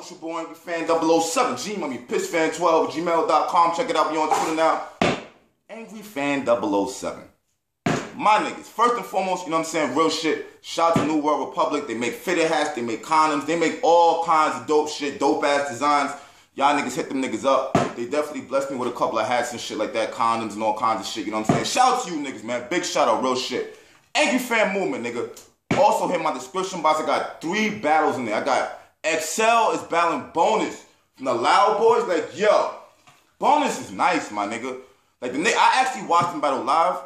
It's your boy Angry Fan 007. G-Mummy, pissfan12 at gmail.com. Check it out. We on Twitter now. Angry Fan 007. My niggas, first and foremost, you know what I'm saying? Real shit. Shout out to New World Republic. They make fitted hats. They make condoms. They make all kinds of dope shit. Dope ass designs. Y'all niggas hit them niggas up. They definitely blessed me with a couple of hats and shit like that. Condoms and all kinds of shit. You know what I'm saying? Shout out to you niggas, man. Big shout out. Real shit. Angry Fan movement, nigga. Also hit my description box. I got 3 battles in there. I got Xcel is battling Bonus from the Loud Boys. Like, yo, Bonus is nice, my nigga. Like, I actually watched him battle live,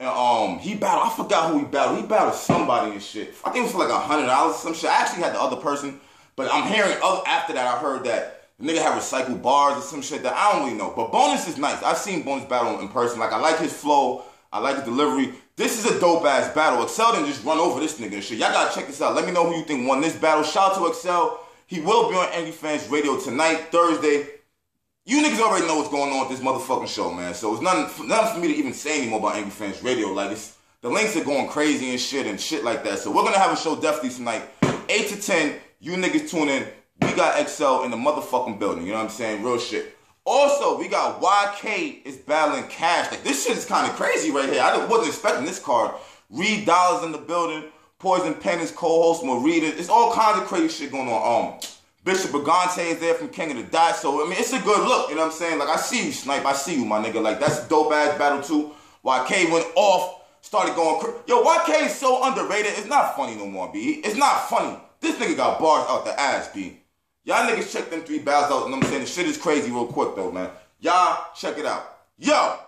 and he battled, I forgot who he battled. He battled somebody and shit. I think it was for like $100 or some shit. I actually had the other person, but I'm hearing after that I heard that the nigga had recycled bars or some shit that I don't really know. But Bonus is nice. I've seen Bonus battle in person. Like, I like his flow. I like his delivery. This is a dope-ass battle. Xcel didn't just run over this nigga and shit. Y'all gotta check this out. Let me know who you think won this battle. Shout out to Xcel. He will be on Angry Fans Radio tonight, Thursday. You niggas already know what's going on with this motherfucking show, man. So it's nothing for me to even say anymore about Angry Fans Radio. Like, the links are going crazy and shit like that. So we're gonna have a show definitely tonight. 8 to 10, you niggas tune in. We got Xcel in the motherfucking building. You know what I'm saying? Real shit. Also, we got YK is battling Cash. Like, this shit is kind of crazy right here. I wasn't expecting this card. Reed Dollaz in the building. Poison Pen is co-host. Marita. It's all kinds of crazy shit going on. Bishop Bagante is there from King of the Dots. So, I mean, it's a good look. You know what I'm saying? Like, I see you, Snipe. I see you, my nigga. Like, that's a dope-ass battle, too. YK went off. Started going crazy. Yo, YK is so underrated. It's not funny no more, B. It's not funny. This nigga got bars out the ass, B. Y'all niggas check them 3 battles out, you know what I'm saying? The shit is crazy real quick, though, man. Y'all check it out. Yo,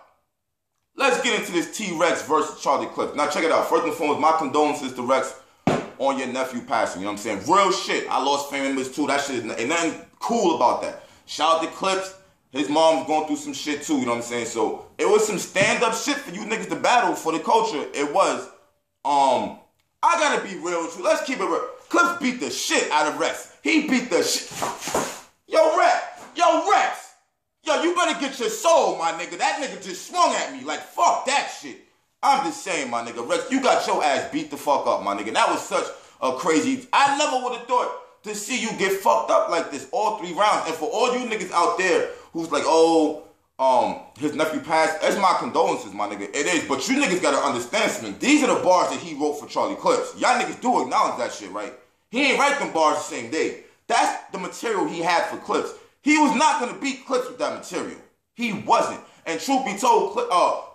let's get into this T Rex versus Charlie Clips. Now, check it out. First and foremost, my condolences to Rex on your nephew passing, you know what I'm saying? Real shit. I lost family members, too. That shit ain't nothing cool about that. Shout out to Clips. His mom was going through some shit, too, you know what I'm saying? So, it was some stand-up shit for you niggas to battle for the culture. It was. I gotta be real with you. Let's keep it real. Clips beat the shit out of Rex. He beat the shit. Yo, Rex. Yo, Rex. Yo, you better get your soul, my nigga. That nigga just swung at me. Like, fuck that shit. I'm just saying, my nigga. Rex, you got your ass beat the fuck up, my nigga. That was such a crazy... I never would have thought to see you get fucked up like this all 3 rounds. And for all you niggas out there who's like, oh, his nephew passed, that's my condolences, my nigga. It is. But you niggas gotta understand something. These are the bars that he wrote for Charlie Clips. Y'all niggas do acknowledge that shit, right? He ain't write them bars the same day. That's the material he had for Clips. He was not going to beat Clips with that material. He wasn't. And truth be told,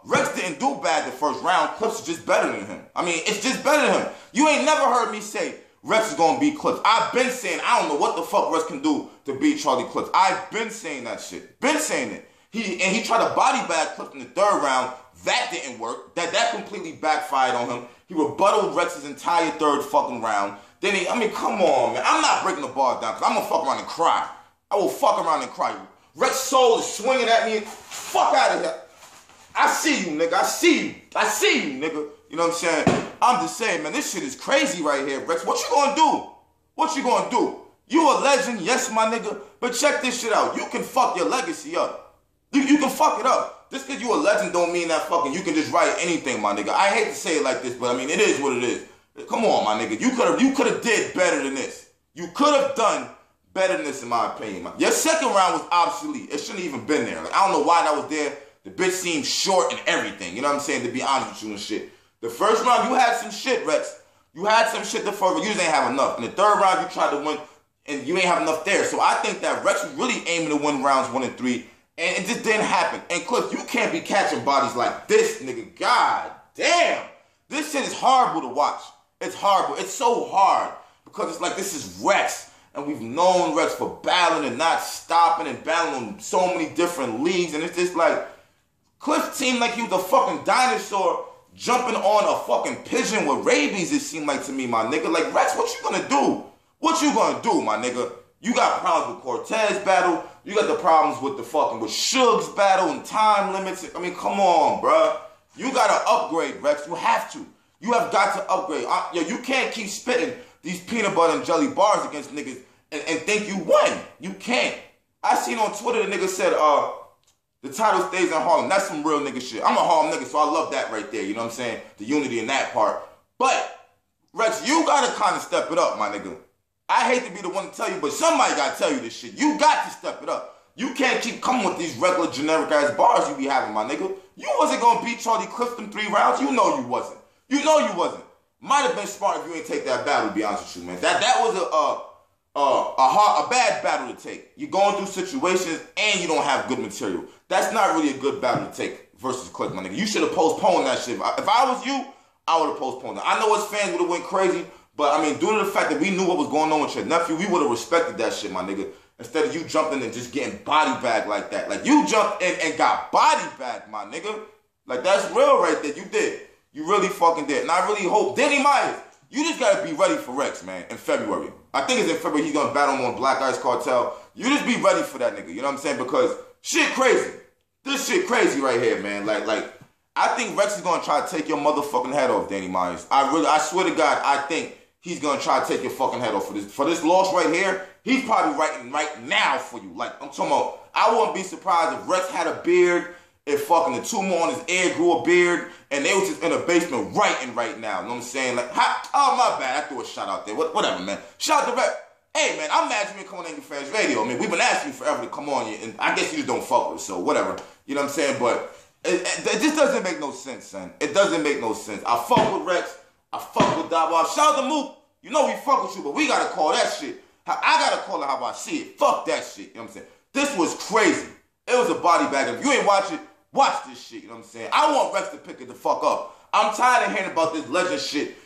Rex didn't do bad the first round. Clips is just better than him. I mean, it's just better than him. You ain't never heard me say Rex is going to beat Clips. I've been saying I don't know what the fuck Rex can do to beat Charlie Clips. I've been saying that shit. Been saying it. He tried to body bag Clips in the 3rd round. That didn't work. That completely backfired on him. He rebutted Rex's entire 3rd fucking round. Then I mean, come on, man. I'm not breaking the bar down because I'm going to fuck around and cry. I will fuck around and cry. Rex Soul is swinging at me. Fuck out of here. I see you, nigga. I see you. I see you, nigga. You know what I'm saying? I'm just saying, man, this shit is crazy right here, Rex. What you going to do? What you going to do? You a legend, yes, my nigga. But check this shit out. You can fuck your legacy up. You can fuck it up. Just because you a legend don't mean that fucking you can just write anything, my nigga. I hate to say it like this, but I mean, it is what it is. Come on, my nigga. You could have did better than this. You could have done better than this, in my opinion. Your 2nd round was obsolete. It shouldn't have even been there. Like, I don't know why that was there. The bitch seemed short and everything. You know what I'm saying? To be honest with you and shit. The 1st round, you had some shit, Rex. You had some shit the 1st round. You just ain't have enough. In the 3rd round, you tried to win, and you ain't have enough there. So I think that Rex was really aiming to win rounds 1 and 3, and it just didn't happen. And Cliff, you can't be catching bodies like this, nigga. God damn. This shit is horrible to watch. It's horrible. It's so hard because it's like this is Rex, and we've known Rex for battling and not stopping and battling on so many different leagues, and it's just like Cliff seemed like he was a fucking dinosaur jumping on a fucking pigeon with rabies, it seemed like to me, my nigga. Like, Rex, what you gonna do? What you gonna do, my nigga? You got problems with Cortez battle. You got the problems with the fucking with Shug's battle and time limits. I mean, come on, bruh. You gotta upgrade, Rex. You have to. You have got to upgrade. Yo, you can't keep spitting these peanut butter and jelly bars against niggas and think you won. You can't. I seen on Twitter the nigga said, the title stays in Harlem. That's some real nigga shit. I'm a Harlem nigga, so I love that right there. You know what I'm saying? The unity in that part. But, Rex, you gotta kind of step it up, my nigga. I hate to be the one to tell you, but somebody got to tell you this shit. You got to step it up. You can't keep coming with these regular generic-ass bars you be having, my nigga. You wasn't going to beat Charlie Clips in 3 rounds. You know you wasn't. You know you wasn't. Might have been smart if you ain't take that battle, to be honest with you, man. That was a bad battle to take. You're going through situations and you don't have good material. That's not really a good battle to take versus Clip, my nigga. You should have postponed that shit. If I was you, I would have postponed it. I know his fans would have went crazy, but I mean, due to the fact that we knew what was going on with your nephew, we would have respected that shit, my nigga. Instead of you jumping and just getting body bagged like that. Like, you jumped in and got body bagged, my nigga. Like, that's real right there. You did. You really fucking did. And I really hope Danny Myers, you just gotta be ready for Rex, man, in February. I think it's in February he's gonna battle him on Black Ice Cartel. You just be ready for that nigga, you know what I'm saying? Because shit crazy. This shit crazy right here, man. Like, I think Rex is gonna try to take your motherfucking head off, Danny Myers. I swear to God, I think he's gonna try to take your fucking head off for this loss right here. He's probably writing right now for you. Like, I'm talking about, I wouldn't be surprised if Rex had a beard, if fucking the tumor on his ear grew a beard, and they was just in the basement writing right now. You know what I'm saying? Like, oh, my bad. I threw a shot out there. Whatever, man. Shout out to Rex. Hey, man, I'm mad you been coming on Angry Fans Radio. I mean, we've been asking you forever to come on here, and I guess you just don't fuck with it, so whatever. You know what I'm saying? But it just doesn't make no sense, son. It doesn't make no sense. I fuck with Rex. I fuck with Dollaz. Shout out to Mook. You know we fuck with you, but we got to call that shit. I got to call it how I see it. Fuck that shit. You know what I'm saying? This was crazy. It was a body bag. If you ain't watch it, watch this shit. You know what I'm saying? I want Rex to pick it the fuck up. I'm tired of hearing about this legend shit.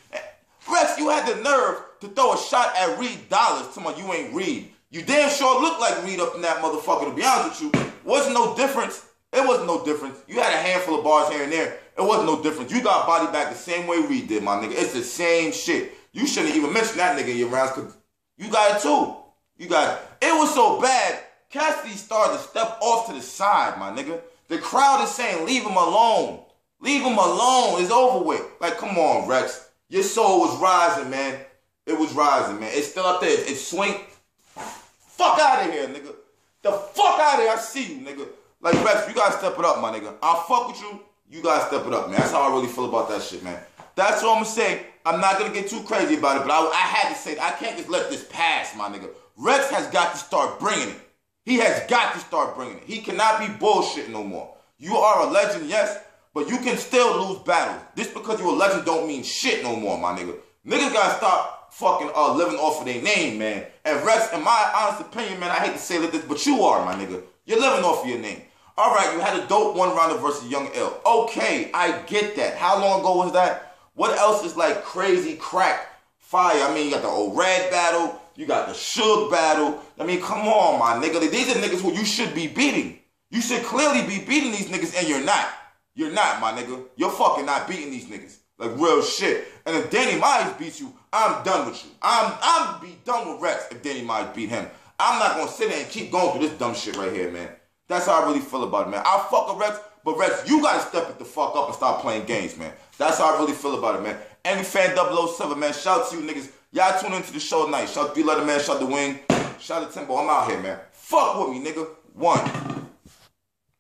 Rex, you had the nerve to throw a shot at Reed Dollaz. Someone you ain't Reed. You damn sure look like Reed up in that motherfucker, to be honest with you. Wasn't no difference. It wasn't no difference. You had a handful of bars here and there. It wasn't no difference. You got body back the same way Reed did, my nigga. It's the same shit. You shouldn't even mention that nigga in your rounds because you got it too. You got it. It was so bad, Cassidy started to step off to the side, my nigga. The crowd is saying, leave him alone. Leave him alone. It's over with. Like, come on, Rex. Your soul was rising, man. It was rising, man. It's still up there. It's swing. Fuck out of here, nigga. The fuck out of here. I see you, nigga. Like, Rex, you gotta step it up, my nigga. I'll fuck with you. You gotta step it up, man. That's how I really feel about that shit, man. That's what I'm gonna say. I'm not gonna get too crazy about it, but I had to say, I can't just let this pass, my nigga. Rex has got to start bringing it. He has got to start bringing it. He cannot be bullshitting no more. You are a legend, yes, but you can still lose battles. Just because you're a legend don't mean shit no more, my nigga. Niggas gotta stop fucking living off of their name, man. And Rex, in my honest opinion, man, I hate to say this, but you are, my nigga. You're living off of your name. All right, you had a dope one-rounder versus Young L. Okay, I get that. How long ago was that? What else is like crazy crack fire? I mean, you got the old Red battle. You got the Suge battle. I mean, come on, my nigga. These are niggas who you should be beating. You should clearly be beating these niggas, and you're not. You're not, my nigga. You're fucking not beating these niggas. Like, real shit. And if Danny Myers beats you, I'm done with you. I'm be done with Rex if Danny Myers beat him. I'm not going to sit there and keep going through this dumb shit right here, man. That's how I really feel about it, man. I fuck with Rex, but Rex, you got to step it the fuck up and stop playing games, man. That's how I really feel about it, man. Angry Fan 007, man. Shout out to you niggas. Y'all tune into the show tonight. Shout out to B-Letter, man. Shout out to Wing. Shout out to Timbo. I'm out here, man. Fuck with me, nigga. One.